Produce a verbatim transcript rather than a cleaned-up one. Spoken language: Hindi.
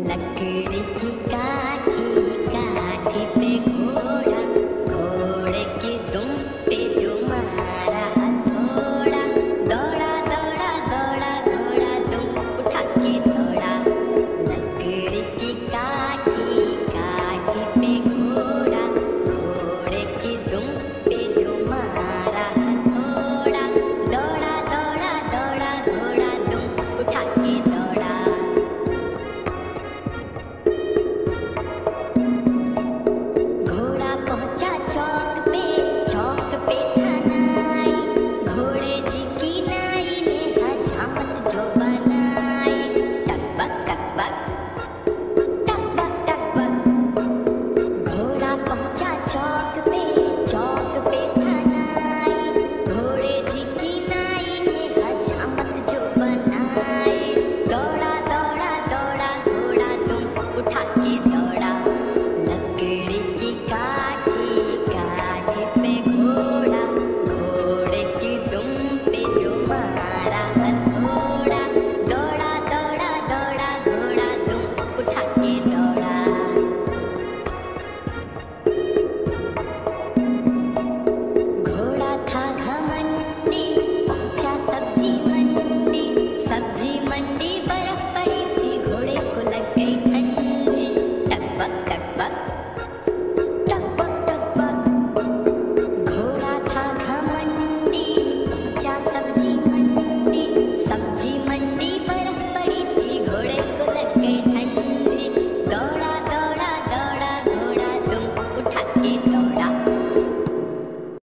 लकड़ी की काठी काठी।